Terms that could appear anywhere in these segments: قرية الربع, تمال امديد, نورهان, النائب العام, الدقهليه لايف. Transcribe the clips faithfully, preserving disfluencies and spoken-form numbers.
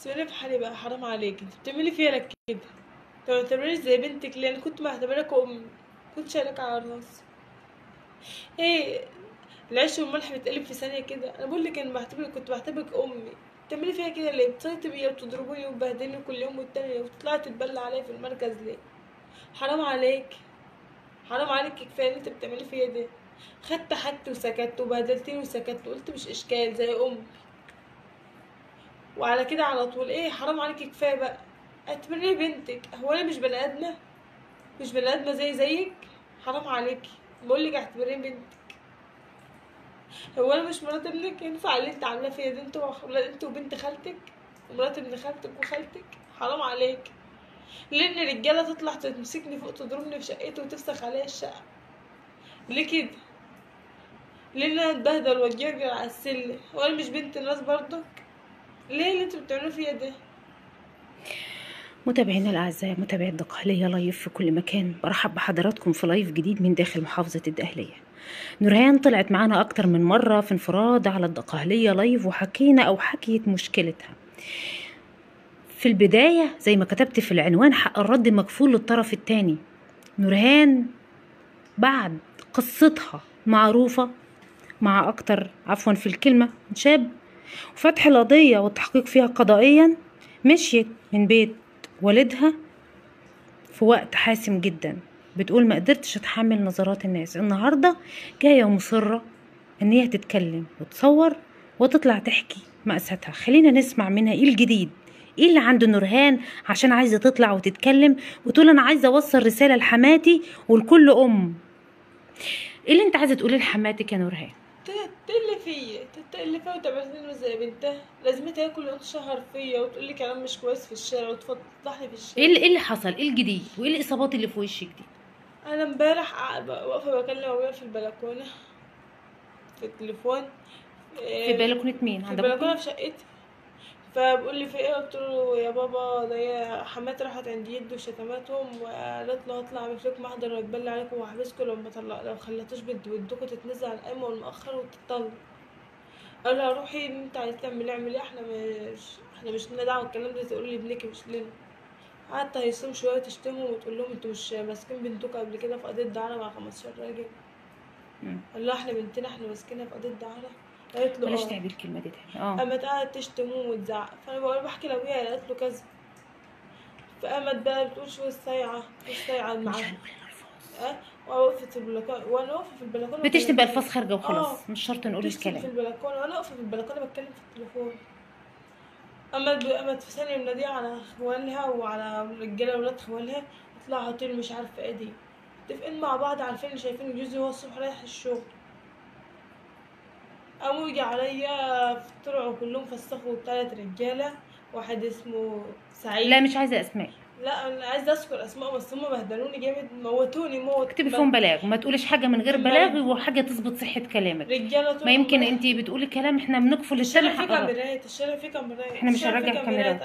سؤالي في حالي بقى، حرام عليك انت بتعملي فيا لك كده؟ انت ما بتعتبرنيش زي بنتك ليه؟ انا كنت بعتبرك ام، كنت شايلك على راسي. ايه العيش والملح بيتقلب في ثانيه كده؟ انا بقول لك انا بعتبرك، كنت بعتبرك امي. بتعملي فيها كده ليه؟ بتصيطي بيا وبتضربوني وبتبهدلني كل يوم والتاني، وبتطلعي تتبلى عليا في المركز ليه؟ حرام عليك، حرام عليك، كفايه انت بتعملي فيا ده. خدت حت وسكت وبهدلتني وسكت وقلت مش اشكال زي امي، وعلى كده على طول. ايه حرام عليكي، كفايه بقى، اعتبريني بنتك. هو انا مش بني ادمه؟ مش بني ادمه زي زيك؟ حرام عليكي، بقولك اعتبريني بنتك. هو انا مش مرات ابنك؟ ينفع اللي انت عاملاه فيا ده؟ انت وولاد انت وبنت خالتك ومرات ابن خالتك وخالتك، حرام عليك. ليه ان رجاله تطلع تمسكني فوق تضربني في شقتي وتفسخ عليا الشقه؟ ليه كده؟ ليه ان انا اتبهدل واتجرجر على السلم؟ هو انا مش بنت الناس برضك؟ ليه اللي انتوا بتعملوا فيا ده؟ متابعينا الاعزاء، متابعي الدقهليه لايف في كل مكان، برحب بحضراتكم في لايف جديد من داخل محافظه الدقهليه. نورهان طلعت معانا اكتر من مره في انفراد على الدقهليه لايف، وحكينا او حكيت مشكلتها. في البدايه زي ما كتبت في العنوان، حق الرد مكفول للطرف الثاني. نورهان بعد قصتها معروفه مع اكتر، عفوا في الكلمه، شاب وفتح القضية والتحقيق فيها قضائيا، مشيت من بيت والدها في وقت حاسم جدا. بتقول ما قدرتش اتحمل نظرات الناس. النهاردة جاية ومصرة ان هي تتكلم وتصور وتطلع تحكي مأساتها. خلينا نسمع منها ايه الجديد، ايه اللي عند نورهان عشان عايزة تطلع وتتكلم وتقول انا عايزة اوصل رسالة لحماتي ولكل ام. ايه اللي انت عايزة تقوليه لحماتك يا نورهان؟ تتقل فيا، تتقل فيا وتعملني زي بنتها، لازم تاكل وانت شهر فيا وتقول لي كلام مش كويس في الشارع وتفضحني في الشارع. ايه اللي حصل؟ ايه الجديد؟ وايه الاصابات اللي في وشك دي؟ انا امبارح واقفه بكلم ابويا في البلكونه، في التليفون، في بلكونه مين؟ في البلكونه في شقتي. فبقول لي في ايه؟ قلت له يا بابا ده حماتي راحت عند يدي وشتمتهم وقالت له هطلع اعمل فيكم محضر واتبلى عليكم وهحبسكم لو ما طلع لو خليتوش بدكم تتنزل على القايمه والمؤخر وتتطلق. قال لها روحي انت عايزه تعملي اعملي ايه، احنا مش احنا مش لنا دعوه الكلام ده، تقول لي ابنكي مش لنا. قعدت اهيصهم شويه تشتمهم وتقول لهم انتوا مش ماسكين بنتكم قبل كده في قضيه دعاره مع خمستاشر راجل؟ قال لها احنا بنتنا احنا ماسكينها في قضيه دعاره. قالت له بلاش تعبي الكلمه دي تاني. اه قامت قعدت تشتموه وتزعق، فانا بقول بحكي لابويا قالت له كذا. فقامت بقى بتقول شو الصيعه، شو الصيعه اللي معاها؟ مش هنقول الفاظ. اه وانا واقفه في البلكونه، وانا واقفه في البلكونه بتشتم بالفاظ خارجه وخلاص، مش شرط نقول الكلام. في البلكونه وانا واقفه في البلكونه بتكلم في التليفون. قامت قامت في ثانيه مناديه على اخوالها وعلى رجاله ولاد اخوالها، اطلعوا طير مش عارفه ايه دي. متفقين مع بعض، عارفين اللي شايفين جوزي هو الصبح رايح الشغل. قاموا يجي عليا طلعوا كلهم فسخوا ثلاث رجاله، واحد اسمه سعيد. لا مش عايزه اسماء، لا انا عايزه اذكر اسماء، بس هم بهدلوني جامد، موتوني موت. اكتبي فيهم بلاغ وما تقوليش حاجه من غير بلاغ وحاجه تثبت صحه كلامك. رجاله ما يمكن انت بتقولي كلام احنا بنقفل الشارع. في كاميرات الشارع، في كاميرات، احنا مش هنراجع كاميرات.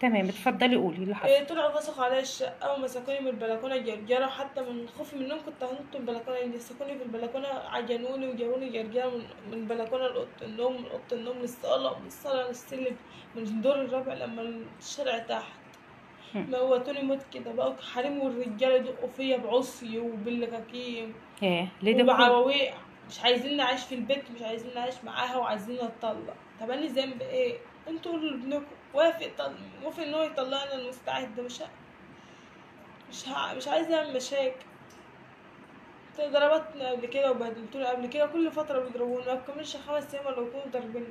تمام اتفضلي قولي اللي حصل. إيه طلعوا فسخوا عليا الشقه ومسكوني من البلكونه جرجره، حتى من خوفي منهم كنت هنط من البلكونه، يعني مسكوني في البلكونه عجنوني وجابوني جرجره من من البلكونه لاوضه النوم، من اوضه النوم للصاله، من الصاله للسلم، من الدور الرابع لما الشارع تحت. موتوني موت كده، بقوا حريم والرجاله يدقوا فيا بعصي وبالكاكيم. ايه ليه ده؟ وبعواويع، مش عايزيني اعيش في البيت، مش عايزيني اعيش معاها، وعايزيني اتطلق. طب انا ذنب ايه؟ انتوا قولوا لابنكم وافق، طل... وافق ان هو يطلقني، انا مستعده، مش ه... مش ه... مش عايزه اعمل مشاكل. ضربتني قبل كده وبهدلتوني قبل كده، كل فتره بيضربوني، ما بكملش خمس ايام ولا يكونوا ضاربيني.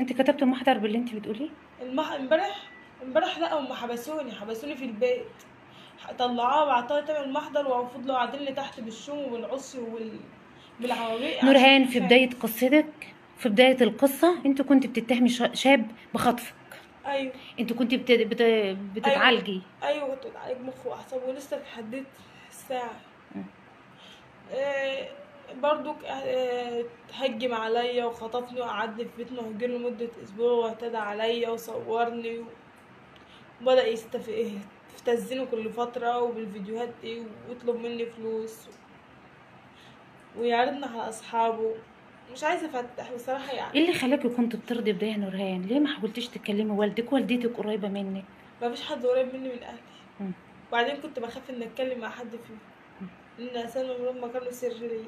انت كتبت المحضر باللي انت بتقوليه؟ المح... امبارح امبارح لا هم حبسوني، حبسوني في البيت، طلعوها وعطوها تاني المحضر، وفضلوا قاعدين لي تحت بالشوم وبالعصي وبال بالعواميق. نورهان في بدايه قصتك، في بدايه القصه، انت كنت بتتهمي شاب بخطفك. ايوه انت كنت بت... بت... بتتعالجي. ايوه كنت أيوة. بتعالج مخ واعصاب ولسه اتحددت الساعه. آه برضو آه هجم عليا وخطفني وقعدني في بيتنا وهجرني لمده اسبوع، واعتدى عليا وصورني و... وبدا يستفزني كل فتره وبالفيديوهات دي، ويطلب مني فلوس و... ويعرضني على اصحابه مش عايزه افتح بصراحه. يعني ايه اللي خلاكي كنت بترضي بده يا نورهان؟ ليه ما حاولتيش تكلمي والدك؟ والدتك قريبه منك. ما فيش حد قريب مني من اهلي، وبعدين كنت بخاف ان اتكلم مع حد فيهم، لان اسامي وهم كانوا سر ليا.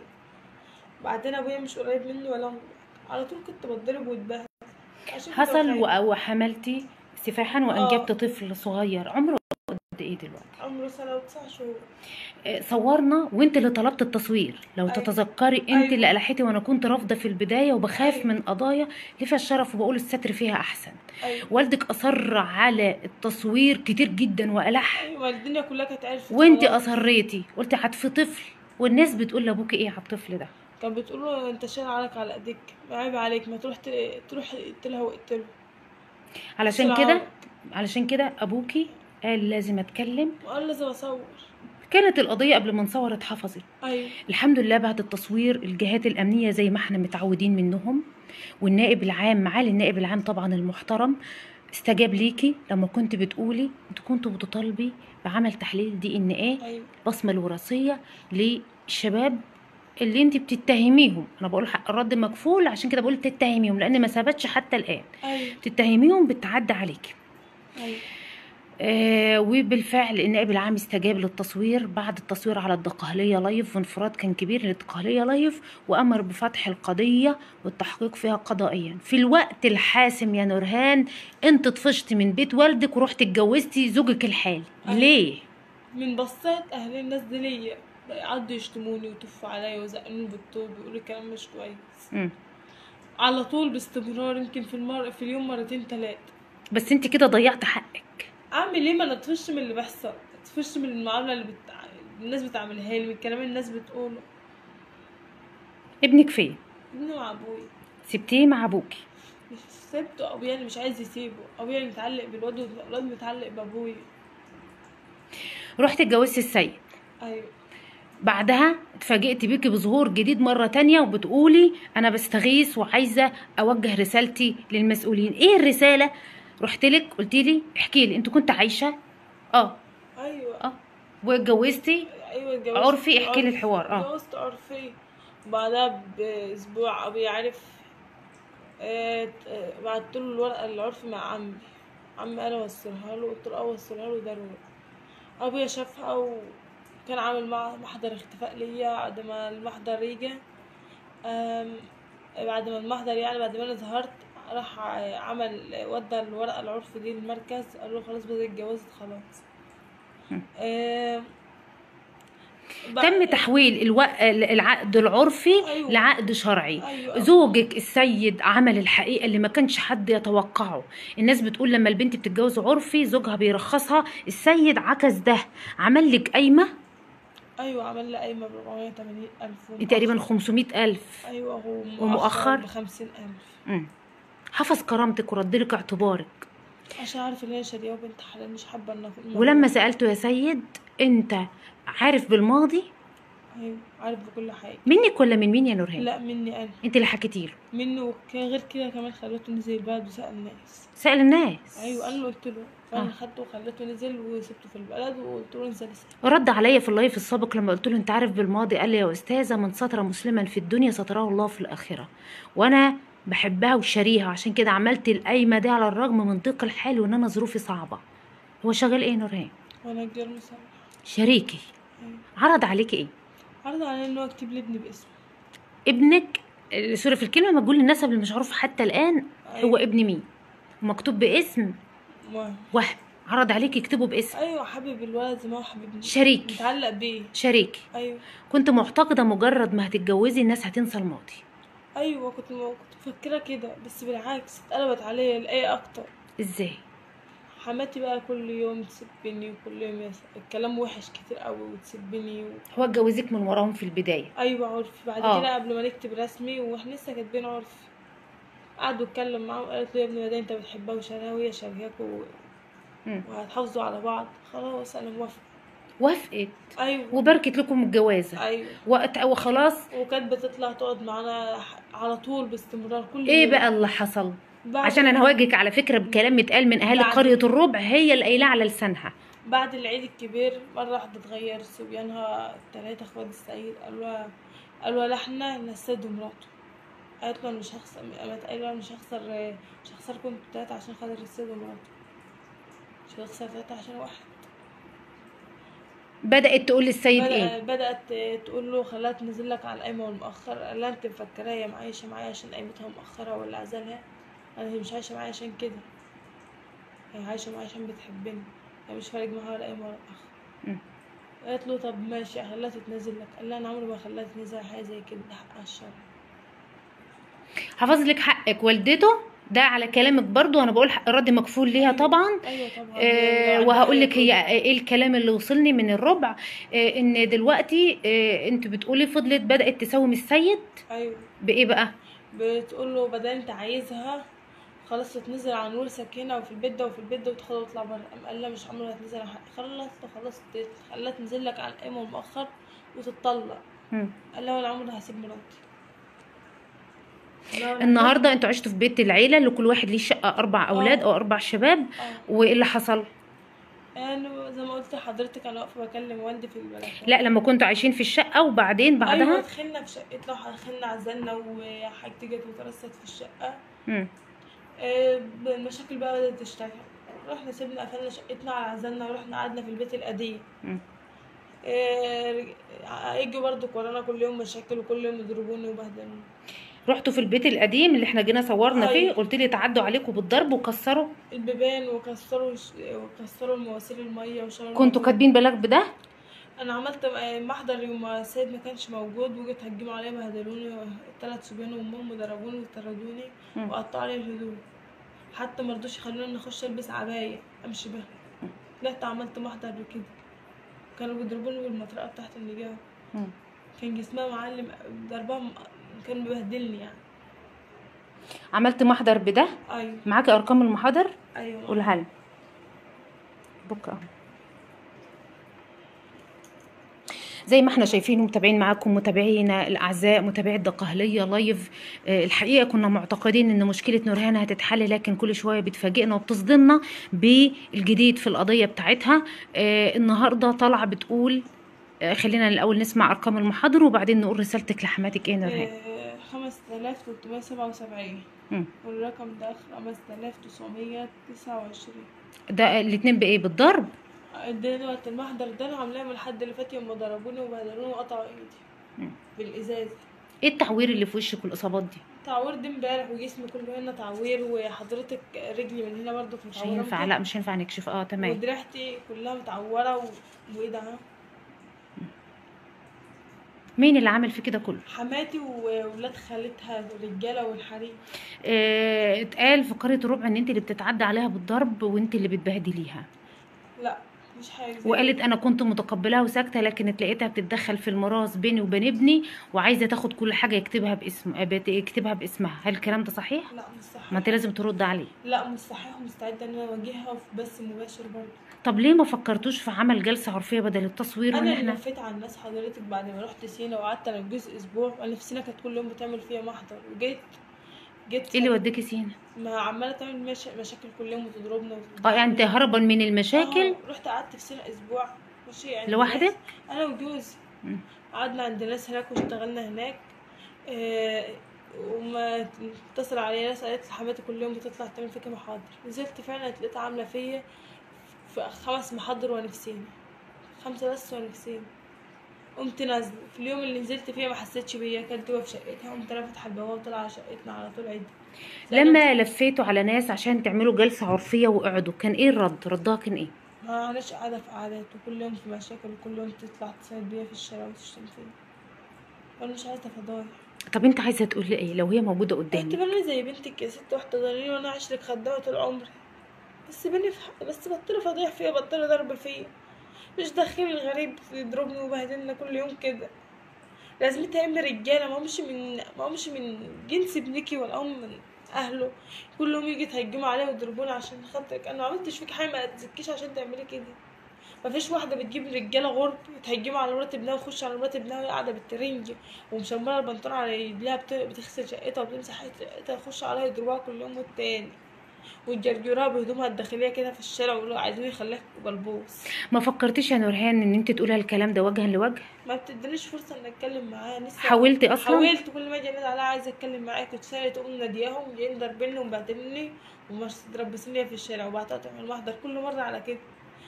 وبعدين ابويا مش قريب مني ولا هم. على طول كنت بتضرب واتبهدل. حصل وحملتي سفاحا وانجبت طفل صغير عمره قد ايه دلوقتي؟ عمره سنه وتسع شهور. صورنا وانت اللي طلبت التصوير لو أيوة. تتذكري انت أيوة. اللي قلحتي وانا كنت رافضه في البدايه وبخاف أيوة. من قضايا ليفا الشرف وبقول الستر فيها احسن. أيوة. والدك اصر على التصوير كتير جدا وقلح. ايوه الدنيا كلها كانت عارفه. وانت اصريتي قلتي هتفي طفل، والناس بتقول لابوك ايه على الطفل ده؟ كانت بتقول له انت شايل عليك على ايديك، عيب عليك، ما تروح تروح تقتلها وقتله. علشان كده علشان كده ابوكي قال لازم اتكلم وقال لازم اصور. كانت القضيه قبل ما نصور اتحفظت. ايوه الحمد لله. بعد التصوير الجهات الامنيه زي ما احنا متعودين منهم، والنائب العام معالي النائب العام طبعا المحترم استجاب ليكي لما كنت بتقولي انت كنت بتطالبي بعمل تحليل دي ان ايه البصمه الوراثيه للشباب اللي انت بتتهميهم. انا بقول حق الرد مكفول عشان كده بقول تتهميهم لان ما ثبتش حتى الان. أيوة. بتتهميهم بتعدى عليكي. أيوة. آه وبالفعل النائب العام استجاب للتصوير. بعد التصوير على الدقهليه لايف وانفراد كان كبير للدقهليه لايف وامر بفتح القضيه والتحقيق فيها قضائيا. في الوقت الحاسم يا نورهان انت طفشت من بيت والدك ورحت اتجوزتي زوجك الحالي. أيوة. ليه؟ من بصات اهل الناس دي ليا قعدوا يشتموني ويطفوا عليا ويزقنوني بالطوب ويقولوا كلام مش كويس. م. على طول باستمرار، يمكن في المر... في اليوم مرتين ثلاثه. بس انت كده ضيعت حقك. اعمل ايه؟ ما انا طفشت من اللي بيحصل، طفشت من المعامله اللي بت... الناس بتعملها لي، من الكلام اللي الناس بتقوله. ابنك فين؟ ابني مع ابويا. سبتيه مع ابوكي؟ مش سبته، ابويا اللي مش عايز يسيبه، ابويا اللي متعلق بالواد والولاد متعلق بابويا. رحت اتجوزتي السيد. ايوه. بعدها اتفاجئتي بيكي بظهور جديد مره تانية وبتقولي انا بستغيث وعايزه اوجه رسالتي للمسؤولين. ايه الرساله؟ رحت لك قلت لي احكي لي انت كنت عايشه اه ايوه اه واتجوزتي. ايوه اتجوزت عرفي. احكي لي الحوار. اه اتجوزت عرفي. بعدها باسبوع ابويا عرف. آه بعت له الورقه العرفي مع عمي. عمي انا وصلها له، قلت له اه وصلها له. ده ابويا شافها و كان عامل مع محضر اختفاء ليا. بعد ما المحضر يجي، بعد ما المحضر يعني بعد ما انا ظهرت، راح عمل ودى الورقه العرف دي للمركز، قال له خلاص بدأت اتجوزت خلاص. آه تم تحويل الو... العقد العرفي. أيوة. لعقد شرعي. أيوة. زوجك السيد عمل الحقيقه اللي ما كانش حد يتوقعه. الناس بتقول لما البنت بتتجوز عرفي زوجها بيرخصها، السيد عكس ده، عمل لك قايمه. ايوه عمل لي قايمه ب أربعمية وتمانين ألف تقريبا خمسمية ألف. ايوه ومؤخر ب خمسين ألف. حفظ كرامتك وردلك اعتبارك عشان عارف ان هي شاديه وبنت حلال، مش حابه ان ولما سالته يا سيد انت عارف بالماضي؟ ايوه عارف بكل حاجه. منك ولا من مين يا نورهان؟ لا مني انا. انت اللي حكيتي له؟ مني. وغير كده كمان خليته نزل البلد وسال الناس. سال الناس؟ ايوه انا قلت له. فانا آه. خدته وخليته نزل وسبته في البلد وقلت له انزل اسال. رد عليا في اللايف السابق لما قلت له انت عارف بالماضي، قال لي يا استاذه من ستر مسلما في الدنيا ستراه الله في الاخره، وانا بحبها وشاريها عشان كده عملت القايمه دي على الرغم من ضيق الحال وان انا ظروفي صعبه. هو شغال ايه يا نورهان؟ وانا جير مساعد. شريكي. أيوة. عرض عليكي ايه؟ عرض عليا ان هو يكتب لي ابني باسمه. ابنك سوري في الكلمه مجهول النسب اللي مش معروف حتى الان. أيوة. هو ابن مين؟ مكتوب باسم وهم. وهم عرض عليكي يكتبه باسم. ايوه حابب الولد زي ما هو حاببني. شريكي متعلق بيه. شريكي. ايوه كنت معتقده مجرد ما هتتجوزي الناس هتنسى الماضي. ايوه كنت كنت مفكره كده، بس بالعكس اتقلبت عليا الايه اكتر. ازاي؟ حماتي بقى كل يوم تسبني وكل يوم يس... الكلام وحش كتير قوي وتسبني و... هو اتجوزك من وراهم في البدايه؟ ايوه عرفي. بعد آه. كده قبل ما نكتب رسمي واحنا لسه كاتبين عرفي، قعدوا اتكلم معاه وقالت له يا ابني ما دام انت بتحبها وشاريها وهي شارياك و... وهتحافظوا على بعض خلاص انا موافقه. وافقت؟ ايوه وباركت لكم الجوازه. ايوه وقت او خلاص. وكانت بتطلع تقعد معانا على طول باستمرار كل ايه يوم. بقى اللي حصل؟ عشان انا هواجهك على فكره بكلام اتقال من اهالي قريه الربع هي اللي قايلاه على لسانها. بعد العيد الكبير مره واحده اتغيرت صبيانها الثلاثه اخوات السيد، قالوا قالوا لا احنا نسد ومراته. قالت له مش هخسر، قامت قايله مش هخسر مش هخسركم تلاته عشان خاطر السيد ومراته، مش هخسر تلاته عشان واحد. بدأت تقول للسيد بدأ ايه؟ بدأت تقول له خلاها تنزل لك على القايمة والمؤخر. قال لها انت مفكرة هي عايشة معايا عشان قايمتها مؤخرة ولا عزلها؟ انا هي مش عايشة معايا عشان كده، هي عايشة معايا عشان بتحبني، هي مش فارق معاها ولا قايمة ولا مؤخر. قالت له طب ماشي خلاها تتنزل لك. قال لها انا عمري ما خلاها تتنزل على حاجة زي كده، ده حقها الشرعي. حافظ لك حقك. والدته ده على كلامك برضو انا بقول حق الرد مكفول ليها طبعا. ايوه طبعا. آه وهقول لك هي ايه الكلام اللي وصلني من الربع، آه ان دلوقتي آه انت بتقولي فضلت بدات تساوم السيد. ايوه. بايه بقى؟ بتقول له بدل انت عايزها خلاص تتنزل عن ورثك هنا وفي البيت ده وفي البيت ده وتدخل وتطلع بره. قام قال لها مش عمرها هتنزل على حقي. خلاص خلاص خلاها تنزل لك على القيمه والمؤخر وتتطلق. قال لها ولا عمري هسيب مراتي. النهارده انتوا عشتوا في بيت العيله اللي كل واحد ليه شقه، اربع اولاد أوه. او اربع شباب أوه. وايه اللي حصل؟ انا زي ما قلت لحضرتك انا واقفه بكلم والدي في البلكونه. لا لما كنتوا عايشين في الشقه وبعدين بعدها ايوه دخلنا في شقتنا ودخلنا عزلنا وحاجتي جت وترست في الشقه. امم آه المشاكل بقى بدات تشتغل. رحنا سيبنا قفلنا شقتنا عزلنا ورحنا قعدنا في البيت القديم. امم آه اجوا برده ورانا كل يوم مشاكل وكل يوم يضربوني وبهدلوني. رحتوا في البيت القديم اللي احنا جينا صورنا فيه، قلت لي تعدوا عليكم بالضرب وكسروا البيبان وكسروا وكسروا المواسير الميه وشالوا. كنتوا كاتبين بالك بده؟ انا عملت محضر يوم السيد ما كانش موجود وجيت هجموا عليا بهدلوني الثلاث صبيان وامهم وضربوني وطردوني وقطعوا لي الهدوم، حتى ما رضوش يخلوني نخش البس عبايه امشي بها. طلعت عملت محضر بكده، كانوا بيضربوني بالمطرقه بتاعت اللجام، كان جسمها معلم ضربها كان بيبهدلني يعني. عملت محضر بده؟ ايوه. معاكي ارقام المحاضر؟ ايوه. قولها لي. بكره اهو. زي ما احنا شايفين ومتابعين معاكم متابعينا الاعزاء متابعي الدقهليه لايف، اه الحقيقه كنا معتقدين ان مشكله نورهان هتتحل، لكن كل شويه بتفاجئنا وبتصدمنا بالجديد في القضيه بتاعتها. اه النهارده طالعه بتقول، خلينا الاول نسمع ارقام المحاضر وبعدين نقول رسالتك لحماتك ايه نورهان. خمسة آلاف وتلتمية وسبعة وسبعين والرقم ده خمسة آلاف وتسعمية وتسعة وعشرين. ده الاثنين بايه؟ بالضرب؟ دلوقتي المحضر ده انا عاملاه من الحد اللي فات يوم ما ضربوني وبهدلوني وقطعوا ايدي بالازازه. ايه التعوير اللي في وشك والاصابات دي؟ التعوير ده امبارح وجسمي كله هنا تعوير، وحضرتك رجلي من هنا برضه مش هينفع. لا مش هينفع نكشف. اه تمام. ودراعتي كلها متعوره وايه ده اهو. مين اللي عمل في كده كله؟ حماتي وولاد خالتها الرجاله والحريم. آه، اتقال في قريه الربع ان انت اللي بتتعدى عليها بالضرب وانت اللي بتبهدليها. لا مش حاجه. وقالت انا كنت متقبلاها وساكته، لكن اتلاقيتها بتتدخل في الميراث بيني وبين ابني وعايزه تاخد كل حاجه يكتبها باسم يكتبها باسمها. هل الكلام ده صحيح؟ لا مش صحيح. ما انت لازم ترد عليه. لا مش صحيح ومستعده ان انا اواجهها بس مباشر برضه. طب ليه ما فكرتوش في عمل جلسه عرفيه بدل التصوير؟ انا اللي لفيت على الناس حضرتك بعد ما رحت سينا وقعدت انا الجزء اسبوع، وانا في سينا كانت كل يوم بتعمل فيها محضر وجيت جبت. ايه اللي وداكي سينا؟ ما عماله تعمل مشا... مشاكل كل يوم وتضربنا وت... اه يعني انت هربا من المشاكل؟ آه. رحت قعدت في سينا اسبوع ماشي يعني لوحدك؟ انا وجوزي قعدنا عند ناس هناك واشتغلنا هناك. آه... وما اتصل عليا ناس قالت حماتي كل يوم بتطلع تعمل فيكي محاضر. نزلت فعلا لقيتها عامله فيا خمس محاضر وانا في سينا، خمسه بس وانا في سينا. قمت نازله في اليوم اللي نزلت فيه ما حسيتش بيا، كانت جوه في شقتها، قمت انا فاتحه البوابه وطالعه على شقتنا على طول عدي. لما لفيتوا على ناس عشان تعملوا جلسه عرفيه وقعدوا كان ايه الرد؟ ردها كان ايه؟ ما اعناش قاعده في قعدات وكل يوم في مشاكل وكل يوم تطلع تساعد بيا في الشارع وتشتم فيا. وانا مش عايزه فضايح. طب انت عايزه تقول لي ايه لو هي موجوده قدامك؟ اعتبرني زي بنتك يا ست واحده ضريني وانا عشرك خدامه طول عمري. بس بني في حق، بس بطلوا فضيح فيا، بطلوا ضرب فيا، مش داخلين الغريب يضربني وبهدلنا كل يوم كده. لازمتها يا اما رجاله ما همش من ما همش من جنس ابنكي ولا هم من اهله، كل يوم يجي يتهجموا عليا ويضربوني عشان خاطرك. انا ما عملتش فيك حاجه، ما اذيتكيش عشان تعملي كده. ما فيش واحده بتجيب رجاله غرب يتهجموا على مرات ابنها ويخش على مرات ابنها وهي قاعده بالترنج ومشمره البنطلون على رجلها بتغسل شقتها وبتمسح شقتها يخش عليها يضربها كل يوم والتاني. ويجرجروها بهدومها الداخليه كده في الشارع ويقولوا عايزين يخليك بلبوس. ما فكرتيش يا نورهان ان انت تقولها الكلام ده وجها لوجه؟ ما بتدينيش فرصه ان اتكلم معاها. لسه حاولتي اصلا؟ حاولت كل ما اجي انادي عليها عايزه اتكلم معاك كنت سالي تقوم نادياهم جايين ضاربيني ومبهدلني ومتربسيني في الشارع، وبعدها تعمل محضر كل مره على كده،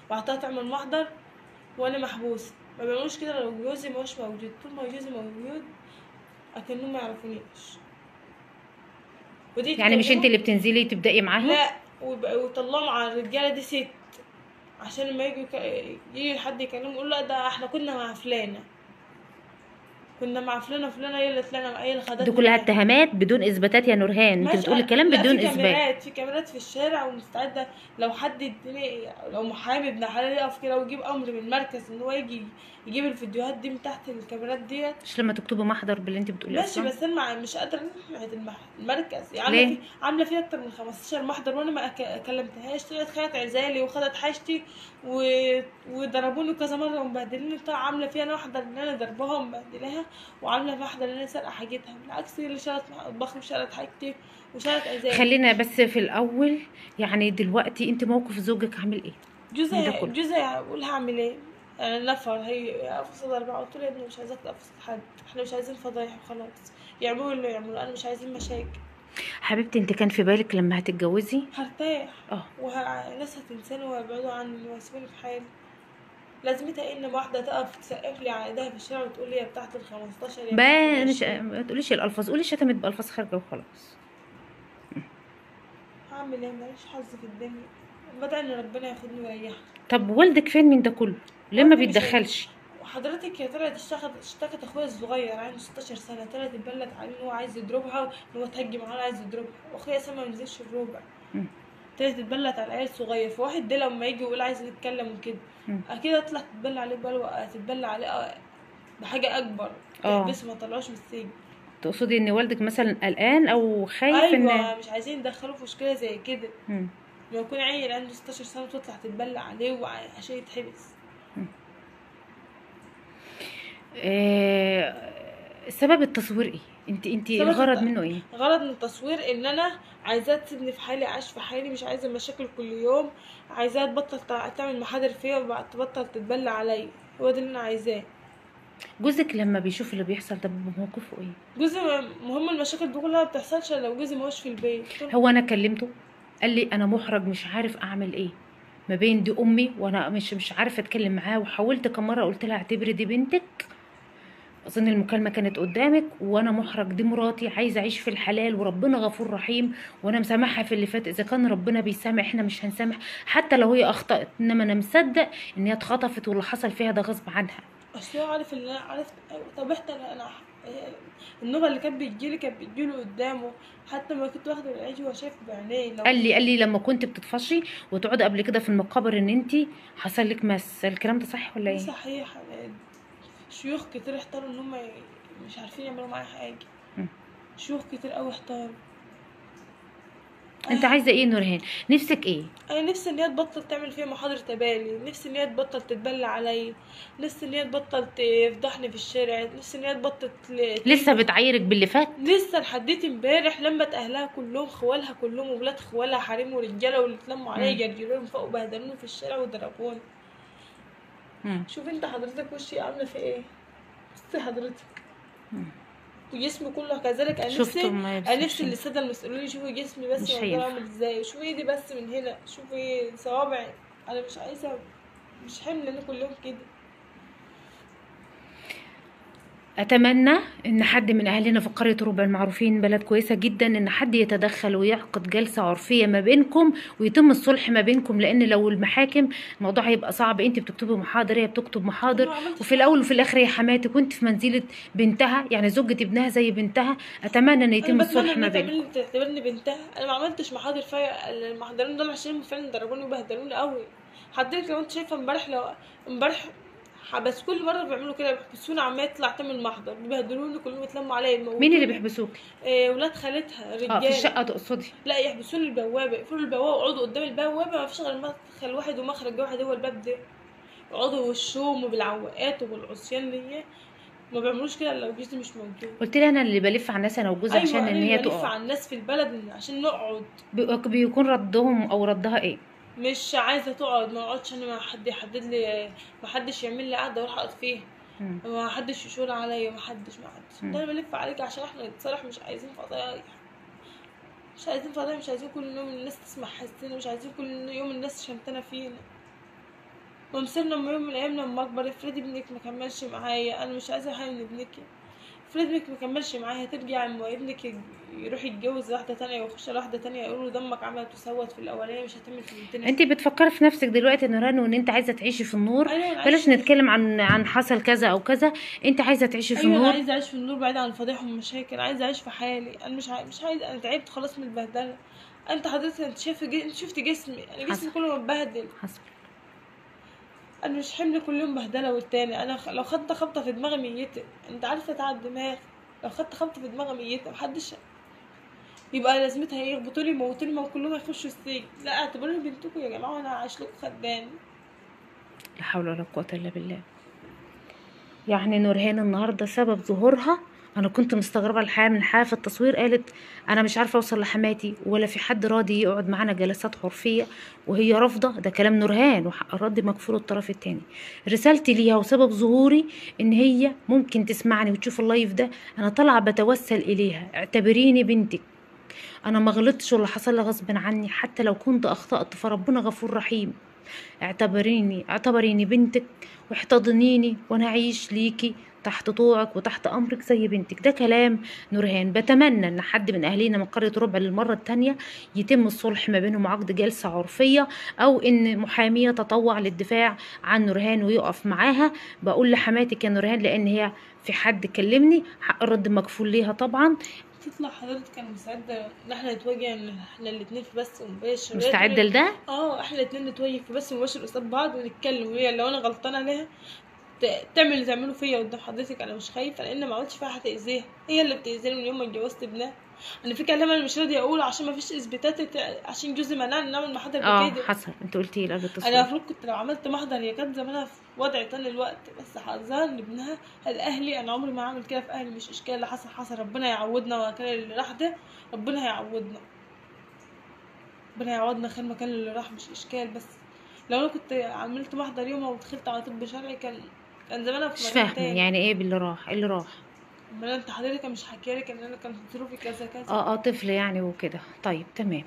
وبعدها تعمل محضر وانا محبوسه. ما بيعملوش كده لو جوزي ماهوش موجود، طول ما جوزي موجود اكنهم ما يعرفونيش. يعني مش انت اللي بتنزلي تبدأي معاهم؟ لا، ويطلعوا مع الرجاله دي ست، عشان لما يجي يجي حد يكلمه يقول لا ده احنا كنا مع فلانه، كنا مع فلانه فلانه هي اللي طلعنا هي اللي خدتنا. دي كلها اتهامات بدون اثباتات يا نورهان، انت بتقولي الكلام بدون اثبات. في كاميرات، في كاميرات في الشارع ومستعده لو حد يديني، لو محامي ابن حلال يقف كده ويجيب امر من المركز ان هو يجي يجيب الفيديوهات دي من تحت الكاميرات ديت. مش لما تكتبي محضر باللي انت بتقوليه ماشي، بس انا مش قادره نحمي المركز، يعني عامله فيها اكتر من خمستاشر محضر وانا ما كلمتهاش، طلعت خدت عزالي وخدت حاجتي وضربوني كذا مره ومبهدليني. عامله فيها انا محضر ان انا ضربها ومبهدلاها، وعامله محضر ان انا سارقه حاجتها، بالعكس هي اللي شالت مطبخي وشالت حاجتي وشالت عزالي. خلينا بس في الاول، يعني دلوقتي انت موقف زوجك عامل ايه؟ جوزي جوزي هقول هعمل ايه؟ يعني نفر هي فصل اربعه، قلت له يا ابني مش عايزاك تقفص حد، احنا مش عايزين فضايح وخلاص، يعملوا اللي يعملوا، انا مش عايزين مشاكل. حبيبتي انت كان في بالك لما هتتجوزي؟ هرتاح اه والناس هتنساني وهيبعدوا عني وهيسيبوني في حالي. لازمتها ايه ان واحده تقف تسقف لي على ايديها في الشارع وتقول لي يا بتاعت ال خمستاشر يا بقى؟ مش ما تقوليش الالفاظ، قولي شتمت بالفاظ خارجه وخلاص. هعمل ايه؟ ماليش حظ في الدنيا، بدعي ان ربنا ياخدني ويريحني. طب والدك فين من ده كله؟ ليه ما بيتدخلش؟ حضرتك هي طلعت اشتكت اخويا الصغير عنده ستاشر سنه، طلعت اتبلت عليه ان هو عايز يضربها وان هو اتهجم عليها عايز يضربها، واخويا اسامه ما نزلش الربع. طلعت اتبلت على العيال الصغير، فواحد ده لما يجي يقول عايز نتكلم وكده اكيد هتطلع تتبلى عليه بلوى، تتبلى عليه بحاجه اكبر بس ما طلعوش من السجن. تقصدي ان والدك مثلا قلقان او خايف؟ ايوه إن... مش عايزين يدخلوه في مشكله زي كده. لما يكون عيل عنده ستاشر سنه وتطلع تتبلى عليه عشان يتحبس. سبب التصوير ايه؟ انت انت الغرض منه ايه؟ غرض من التصوير ان انا عايزاه تسيبني في حالي، عايش في حالي، مش عايزه مشاكل كل يوم، عايزاها تبطل تعمل محاضر فيا وتبطل تتبلى عليا، هو ده اللي انا عايزاه. جوزك لما بيشوف اللي بيحصل ده موقفه ايه؟ جوزي مهم المشاكل دي كلها ما بتحصلش لو جوزي ما هوش في البيت. هو انا كلمته قال لي انا محرج مش عارف اعمل ايه، ما بين دي امي وانا مش مش عارفه اتكلم معاها، وحاولت كم مره قلت لها اعتبري دي بنتك، اظن المكالمه كانت قدامك، وانا محرج دي مراتي عايزه اعيش في الحلال وربنا غفور رحيم وانا مسامحها في اللي فات، اذا كان ربنا بيسامح احنا مش هنسامح حتى لو هي اخطات، انما انا مصدق ان هي اتخطفت واللي حصل فيها ده غصب عنها. اصل هو عارف اللي انا عرفت طبيعتي انا انا النوبه اللي كانت بتجيلي كانت بتجيله قدامه، حتى ما كنت واخده العيش وهو شايف بعينيه. قال لي قال لي لما كنت بتتفشي وتقعدي قبل كده في المقابر ان انت حصل لك مس، الكلام ده صح ولا ايه؟ صحيح. شيوخ كتير احتاروا ان هم مش عارفين يعملوا معايا حاجه، شيوخ كتير قوي احتاروا. انت عايزه ايه نورهان؟ نفسك ايه؟ انا نفسي ان هي تبطل تعمل فيها محاضر تبالي، نفسي ان هي تبطل تتبلى عليا، نفسي ان هي تبطل تفضحني في الشارع، نفسي ان هي تبطل تل... لسه بتعايرك باللي فات؟ لسه لحد امبارح لمت اهلها كلهم، خوالها كلهم وولاد خوالها حريم ورجاله واللي اتلموا عليا جرجلوني فوق وبهدلوني في الشارع وضربوني. شوف انت حضرتك وشي عامله في ايه؟ بصي حضرتك جسمي كله كذلك. انا نفسي انا نفسي اللي الساده المسؤولين يشوفوا جسمي بس وانا عامل ازاي، شوفي ايدي بس من هنا، شوفي صوابعي، انا مش عايزه، مش حمل انا كلهم كده. اتمنى ان حد من اهلنا في قريه الربع المعروفين بلد كويسه جدا ان حد يتدخل ويعقد جلسه عرفيه ما بينكم ويتم الصلح ما بينكم، لان لو المحاكم الموضوع هيبقى صعب، انت بتكتبي محاضر هي بتكتب محاضر، وفي الاول وفي الاخر هي حماتك وانت في منزله بنتها، يعني زوجة ابنها زي بنتها. اتمنى ان يتم الصلح ما بينكم. انا تعتبرني بنتها، انا ما عملتش محاضر فيا، المحاضرين دول عشان فعلا ضربوني وبهدلوني قوي. حضرتك لو انت شايفه امبارح لو امبارح بس كل مره بيعملوا كده بيحبسوني، عمال يطلع تعمل محضر بيبهدلوني كلهم يتلموا عليا. مين اللي بيحبسوك؟ إيه ولاد خالتها رجاله. اه في الشقه تقصدي؟ لا يحبسوني البوابه، يقفلوا البوابه ويقعدوا قدام البوابه، ما فيش غير مدخل واحد ومخرج واحد هو الباب ده، يقعدوا وشهم وبالعواقات وبالعصيان دي ما بيعملوش كده الا لو جسمي مش موجود. قلت لها انا اللي بلف على الناس انا وجوزي، أيوة عشان ان هي تقعد. ايوه بلف على الناس في البلد عشان نقعد. بيكون ردهم او ردها ايه؟ مش عايزه تقعد، ما اقعدش انا مع حد يحدد لي، ما حدش يعمل لي قعده اروح اقعد فيها، ما حدش يشور عليا، ما حدش ما حدش. ده انا بلف عليك عشان احنا نتصالح، مش عايزين فضايح، مش عايزين فضايح، مش عايزين كل يوم الناس تسمع حسنا، مش عايزين كل يوم الناس شمتنا فينا. ومصيرنا يوم من الايام لما اكبر افرض ابنك مكملش معايا، انا مش عايزه حاجه من ابنك، افرض ابنك مكملش معايا هترجع اما ابنك يروح يتجوز واحده تانية ويخش على واحده تانية يقولوا دمك عمل تسود في الاولانيه مش هتعمل في التانيه. انت بتفكري في نفسك دلوقتي يا نورهان وان انت عايزه تعيشي في النور، بلاش نتكلم عن عن حصل كذا او كذا، انت عايزه تعيشي في النور. انا عايزه اعيش في النور بعيد عن الفضايح والمشاكل، عايزه اعيش في حالي، انا مش عايزه مش عايزه انا تعبت خلاص من البهدله. انت حضرتك انت شايفه جي... انت شفت جسمي، انا جسمي كله متبهدل. حصل. انا مش حمل كل يوم بهدله والتاني، انا لو خدت خبطه في دماغي ميته، انت عارفه تعب دماغي، لو خدت خبطه في دماغي ميته، محدش يبقى لازمتها ايه يخبطوا لي يموتوا لي وكلهم يخشوا السجن، لا اعتبروني بنتكم يا جماعه وانا عايش لكم خدام. لا حول ولا قوه الا بالله. يعني نورهان النهارده سبب ظهورها، انا كنت مستغربه الحياه من حياه في التصوير، قالت انا مش عارفه اوصل لحماتي ولا في حد راضي يقعد معانا جلسات حرفيه وهي رافضه. ده كلام نورهان، وحق الرد مكفول الطرف الثاني. رسالتي ليها وسبب ظهوري ان هي ممكن تسمعني وتشوف اللايف ده، انا طالعه بتوسل اليها، اعتبريني بنتك، انا ما غلطتش ولا حصل لي غصب عني، حتى لو كنت اخطات فربنا غفور رحيم، اعتبريني اعتبريني بنتك واحتضنيني وانا اعيش ليكي تحت طوعك وتحت امرك زي بنتك. ده كلام نورهان. بتمنى ان حد من اهالينا من قريه ربع للمره الثانيه يتم الصلح ما بينهم، عقد جلسه عرفيه او ان محاميه تطوع للدفاع عن نورهان ويقف معاها. بقول لحماتك يا نورهان لان هي في حد كلمني، حق الرد مكفول ليها طبعا. تطلع حضرتك انا مستعده ان احنا نتواجه، ان احنا الاثنين في بث مباشر. مستعده لده؟ اه احنا الاثنين نتواجه في بث مباشر قصاد بعض ونتكلم، وهي لو انا غلطانه لها تعمل اللي تعمله فيا قدام حضرتك، انا مش خايفه لان ما عملتش فيها هتاذيها، هي اللي بتاذيني من يوم ما اتجوزت ابنها. انا في كلام انا مش راضيه اقول عشان ما فيش اثباتات، عشان جوزي منعني ان اعمل محضر بكده. اه حصل، انت قلتي لي قبل التصوير. انا المفروض كنت لو عملت محضر هي كانت زمانها في وضع تاني الوقت، بس حظها ان ابنها قال اهلي، انا عمري ما هعمل كده في اهلي، مش اشكال اللي حصل حصل، ربنا يعودنا مكان اللي راح ده، ربنا هيعودنا، ربنا هيعودنا خير مكان اللي راح، مش اشكال. بس لو انا كنت عملت محضر يومها ودخلت على طب شرعي كان كان زمانها في مكان تاني. يعني ايه باللي راح؟ اللي راح امال انت حضرتك مش حكيالك ان انا كان ظروفي كذا كذا؟ اه اه طفل يعني وكده. طيب تمام.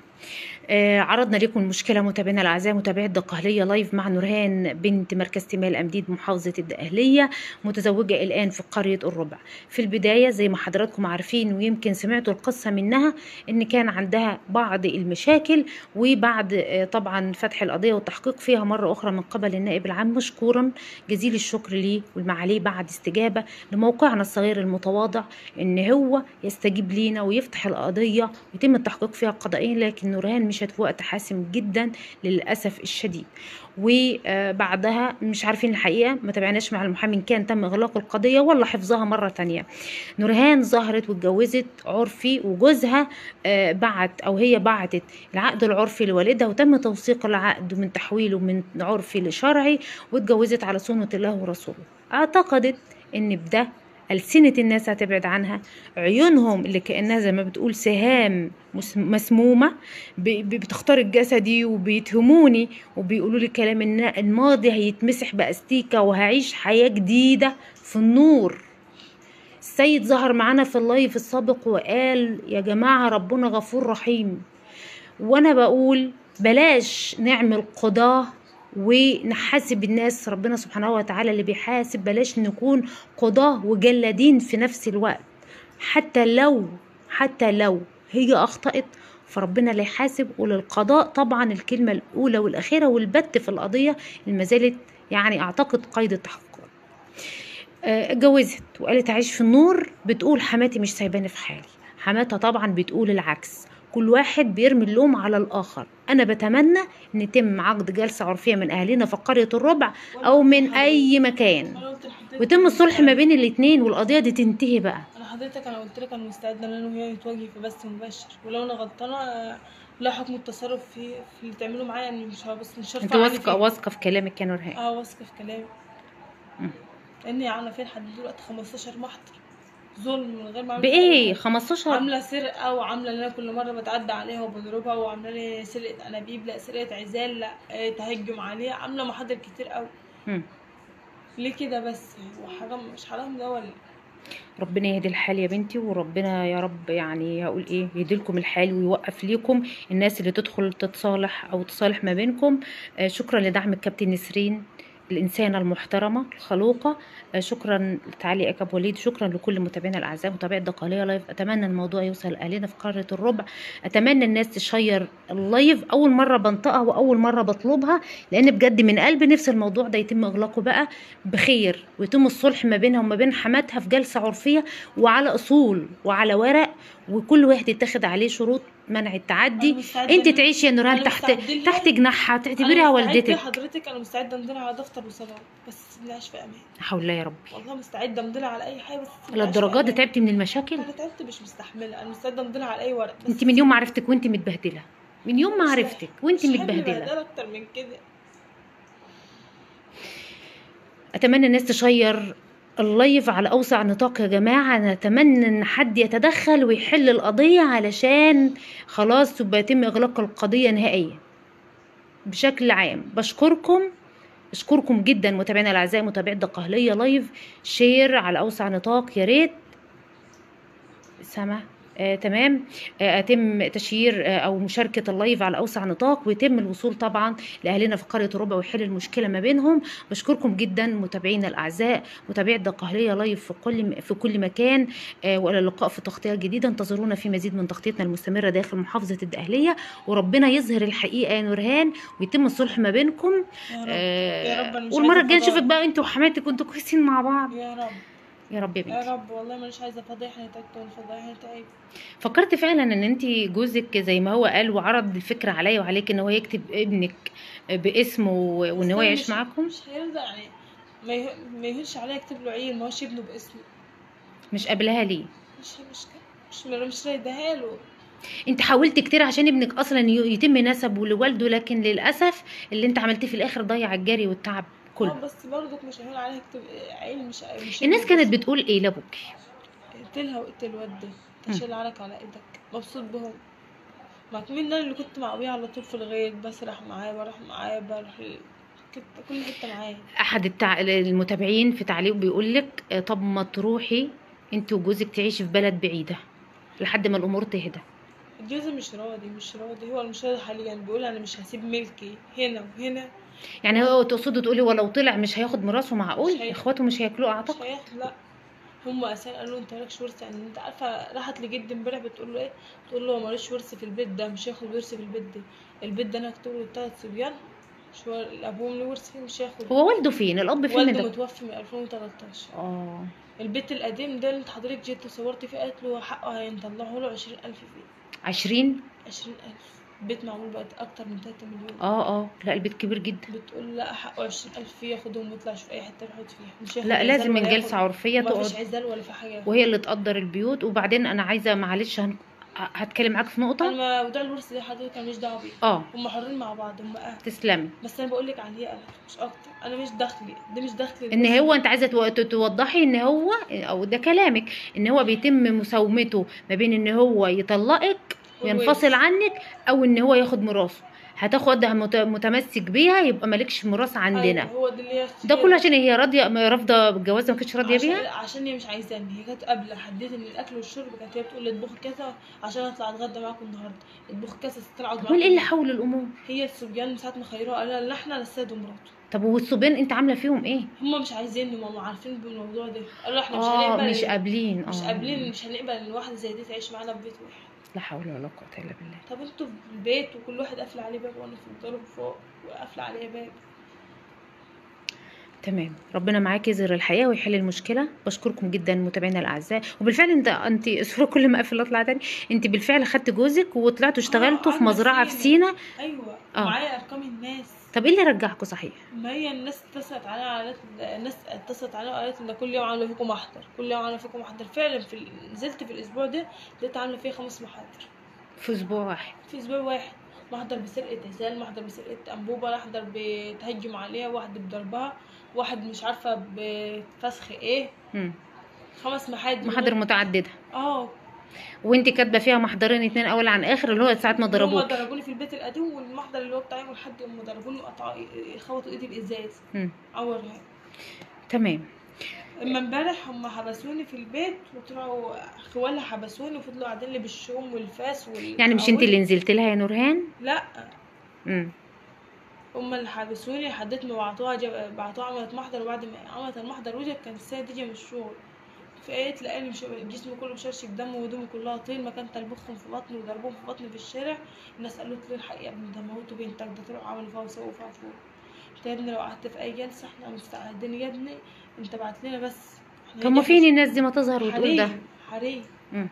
آه عرضنا لكم المشكله متابعينا الاعزاء، متابعي الدقهليه لايف مع نورهان بنت مركز تمال امديد محافظه الدقهليه، متزوجه الان في قريه الربع. في البدايه زي ما حضراتكم عارفين ويمكن سمعتوا القصه منها، ان كان عندها بعض المشاكل، وبعد آه طبعا فتح القضيه والتحقيق فيها مره اخرى من قبل النائب العام، مشكورا جزيل الشكر ليه والمعاليه بعد استجابه لموقعنا الصغير المتواضع واضح ان هو يستجيب لينا ويفتح القضيه ويتم التحقيق فيها قضائيا. لكن نورهان مشت في وقت حاسم جدا للاسف الشديد، وبعدها مش عارفين الحقيقه، ما تابعناش مع المحامي ان كان تم اغلاق القضيه ولا حفظها مره ثانيه. نورهان ظهرت واتجوزت عرفي، وجوزها بعت او هي بعتت العقد العرفي لوالدها، وتم توثيق العقد من تحويله من عرفي لشرعي، واتجوزت على سنه الله ورسوله. اعتقدت ان بده ألسنة الناس هتبعد عنها، عيونهم اللي كأنها زي ما بتقول سهام مسمومة بتخترق جسدي وبيتهموني وبيقولوا لي كلام ان الماضي هيتمسح بأستيكة وهعيش حياة جديدة في النور. السيد ظهر معانا في اللايف السابق وقال يا جماعة ربنا غفور رحيم، وانا بقول بلاش نعمل قضاة ونحاسب الناس، ربنا سبحانه وتعالى اللي بيحاسب، بلاش نكون قضاة وجلادين في نفس الوقت. حتى لو حتى لو هي أخطأت فربنا لا يحاسب، وللقضاء طبعا الكلمة الأولى والأخيرة، والبت في القضية ما زالت يعني أعتقد قيد التحقق. اتجوزت وقالت أعيش في النور، بتقول حماتي مش سايباني في حالي، حماتها طبعا بتقول العكس، كل واحد بيرمي اللوم على الآخر. أنا بتمنى إن يتم عقد جلسة عرفية من أهلنا في قرية الربع أو من أي مكان، ويتم الصلح ما بين الاتنين والقضية دي تنتهي بقى. أنا حضرتك أنا قلت لك أنا مستعدة إن أنا وهي نتواجه في بث مباشر، ولو أنا غلطانة لا حكم التصرف في في اللي تعمله معايا، أنا مش هبص مش هرفع. أنت واثقة واثقة في كلامك يا نورهان؟ أه واثقة في كلامي. لاني عامله فيه لحد دلوقتي خمستاشر محضر ظلم من غير ما اعمل بايه. خمستاشر عامله سرقه وعامله اللي انا كل مره بتعدى عليها وبضربها، وعامله لي سرقه انابيب، لا سرقه عزال، لا تهجم عليها، عامله محاضر كتير قوي. امم ليه كده بس؟ هو حرام مش حرام ده ولا؟ ربنا يهدي الحال يا بنتي، وربنا يا رب يعني هقول ايه يهديلكم الحال ويوقف ليكم الناس اللي تدخل تتصالح او تصالح ما بينكم. آه شكرا لدعم الكابتن نسرين الانسانه المحترمه الخلوقه. آه شكرا لتعليقك ابو وليد، شكرا لكل متابعينا الاعزاء ومتابعي الدقهليه لايف. اتمنى الموضوع يوصل اهلنا في قريه الربع، اتمنى الناس تشير اللايف. اول مره بنطقها واول مره بطلبها لان بجد من قلبي نفسي الموضوع ده يتم اغلاقه بقى بخير، ويتم الصلح ما بينها وما بين حماتها في جلسه عرفيه وعلى اصول وعلى ورق، وكل واحد يتاخد عليه شروط منع التعدي. انت تعيشي يا نورهان تحت تحت جناحها، تعتبريها والدتك حضرتك. انا مستعده امضي على دفتر وصلاه بس نعيش في امان. حولها يا رب، والله مستعده امضي على اي حاجه بس للدرجات دي. تعبتي من المشاكل؟ انا تعبت مش مستحمله. انا مستعده امضي على اي ورق. انت من يوم ما عرفتك وانت متبهدله، من يوم ما عرفتك وانت متبهدله اكتر من كده. اتمنى الناس تشير اللايف على اوسع نطاق يا جماعه. انا اتمنى ان حد يتدخل ويحل القضيه علشان خلاص يبقى يتم اغلاق القضيه نهائيا بشكل عام. بشكركم اشكركم جدا متابعينا الاعزاء متابعي الدقهليه لايف. شير على اوسع نطاق يا ريت. سامع؟ آه، تمام. آه، اتم تشيير آه، او مشاركه اللايف على اوسع نطاق، ويتم الوصول طبعا لاهلنا في قريه الربع ويحل المشكله ما بينهم. بشكركم جدا متابعينا الاعزاء متابعي الدقهليه لايف في كل في كل مكان. آه، والى اللقاء في تغطيه جديده. انتظرونا في مزيد من تغطيتنا المستمره داخل محافظه الدقهليه، وربنا يظهر الحقيقه يا نورهان ويتم الصلح ما بينكم يا رب. آه، يا رب. والمره الجايه نشوفك بقى انت وحماتك وانتوا كويسين مع بعض يا رب يا رب يا بنتي. يا رب والله مانيش عايزه فضيحه تكتون فضيحه تعب. فكرت فعلا ان انت جوزك زي ما هو قال وعرض الفكره عليا وعليك ان هو يكتب ابنك باسمه وان هو يعيش معاكم؟ مش هيرضى يعني، ما يهونش عليا يكتب له عيل ما هوش ابنه باسمه. مش قابلها ليه؟ مش مش مش مش رايداها له. انت حاولت كتير عشان ابنك اصلا يتم نسبه لوالده، لكن للاسف اللي انت عملتيه في الاخر ضيع الجري والتعب كله. اه بس برضك مش هيقول عليها اكتب عيل مش مش الناس كانت بتقول ايه لابوكي؟ قتلها وقتل الواد ده، تشيل عليك على ايدك، مبسوط بهم. ما مين انا اللي كنت مع ابويا على طول في الغيط، بسرح معاه بروح معاه بروح كل حته معاه. احد التع... المتابعين في تعليق بيقول لك طب ما تروحي انت وجوزك تعيشي في بلد بعيده لحد ما الامور تهدى. جوزي مش راضي مش راضي، هو مش راضي حاليا، بيقول انا مش هسيب ملكي هنا وهنا. يعني هو تقصدوا تقولي ولو طلع مش هياخد ميراثه؟ معقول اخواته مش هياكلوه؟ اعتقد مش هياخد. لا هم اساسا قالوا انت مالكش ورث. يعني انت عارفه راحت لجد امبارح بتقول له ايه؟ بتقول له هو مالوش ورث في البيت ده، مش هياخد ورث في البيت ده، البيت ده انا هكتبه للثلاث صبيان مش هو ابوهم له ورث فيه، مش هياخد. هو والده فين؟ الاب فين؟ والده متوفي من ألفين وتلتاشر. اه البيت القديم ده اللي حضرتك جيت وصورتي فيه قالت له حقه هيطلعه له عشرين ألف فيه. عشرين؟ عشرين ألف، البيت معمول بقى أكتر من تلاتة مليون. اه اه لا البيت كبير جدا. بتقول لا حقه عشرين ألف ياخدهم ويطلع شوف أي حتة يقعد فيها، مش هياخد. لا لازم من جلسة عرفية تقعد، مفيش عزال ولا في حاجة، وهي اللي تقدر البيوت. وبعدين أنا عايزة معلش هن... هتكلم معاك في نقطة. أنا موضوع الورث ده حضرتك أنا ماليش دعوة بيه. اه هم حرين مع بعض، هم أهل. تسلمي. بس أنا بقول لك عليه أنا مش أكتر، أنا مش دخلي، ده مش دخلي. إن هو أنت عايزة توضحي إن هو أو ده كلامك إن هو بيتم مساومته ما بين إن هو يطلقك ينفصل عنك او ان هو ياخد ميراثه. هتاخدها متمسك بيها يبقى مالكش ميراث عندنا. أيوة هو ده اللي ده كله عشان هي راضيه رافضه الجواز ما كانتش راضيه بيها، عشان هي مش عايزاني. هي كانت قبل حددت ان الاكل والشرب كانت هي بتقول لي اطبخي كذا عشان اطلع اتغدى معاكم النهارده، اطبخي كذا ستطلع اقعد معاكم. ايه اللي حول الامور؟ هي الصبيان من ساعه ما خيروها قالوا لا احنا لا السيد ومراته. طب والصبيان انت عامله فيهم ايه؟ هم مش عايزيني، هم عارفين بالموضوع ده، قالوا احنا مش هنقبل. اه مش قابلين اه مش قابلين مش هنقبل ان واحده زي دي تعيش معانا في بيت واحد. لا حول ولا قوة إلا بالله. طب انتوا في البيت وكل واحد قافل عليه باب وانا في الدار فوق وقافله عليه باب. تمام، ربنا معاك يظهر الحقيقة ويحل المشكلة. بشكركم جدا متابعينا الأعزاء. وبالفعل انت انت الصورة كل ما اقفل اطلع تاني، انت بالفعل خدت جوزك وطلعتوا اشتغلتوا آه في مزرعة في سينا. ايوه آه. معايا ارقام الناس. طب ايه اللي رجعكوا صحيح؟ ما هي الناس اتصلت عليا وقالت الناس اتصلت عليا وقالت ان كل يوم عامله فيكم محضر، كل يوم عامله فيكم محضر. فعلا في نزلت في الاسبوع ده لقيت عامله فيه خمس محاضر في اسبوع واحد. في اسبوع واحد بحضر بسرقة هزال، بحضر بسرقة أنبوبة، بحضر بتهجم عليها، واحد بضربها، واحد مش عارفة بفسخ ايه. مم. خمس محاضر محاضر متعددة. اه وانت كاتبة فيها محضرين اتنين اول عن اخر، اللي هو ساعة ما ضربوك. هما ضربوني في البيت القديم، والمحضر اللي هو بتاعي، لحد ما ضربوني وقطعوا خبطوا ايدي بإزاز عورها. تمام. اما امبارح هم حبسوني في البيت، وطلعوا خوالها حبسوني وفضلوا قاعدين لي بالشوم والفاس وال يعني مش انت اللي نزلت لها يا نورهان؟ لا. امم هم اللي حبسوني لحد ما بعتوها جب... بعتوها عملت محضر، وبعد ما عملت المحضر وجت كانت السيدة تيجي من الشغل، فقالت لقاني مش... جسمي كله مشرشف دم، وهدومي كلها طين، ما كان طلبخهم في بطني وضربهم في بطني في الشارع. الناس قالت لي الحقيقة يا ابني ده موتوا بنتك، ده طلعوا عملوا فيها وسووا فيها فوق. قلت يا ابني لو قعدت في أي جلسة احنا مستعدين يا ابني، انت بعت لنا بس. طب ما فين الناس دي ما تظهر وتقول ده؟ حريم حريم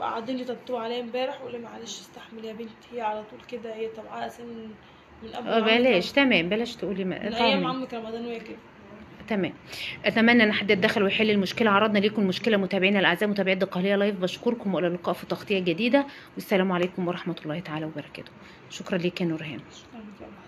قاعدين يطبطبوا عليا امبارح، وقالوا معلش استحمل يا بنتي، هي على طول كده، هي طبعها اساسا من قبل. اه بلاش. تمام، بلاش تقولي ما من ايام عمك رمضان وهي كده. تمام. اتمنى ان حد يتدخل ويحل المشكله. عرضنا ليكم المشكله متابعينا الاعزاء، متابعي الدقهليه لايف، بشكركم والى اللقاء في تغطيه جديده، والسلام عليكم ورحمه الله تعالى وبركاته. شكرا ليك يا نورهان. شكرا لك.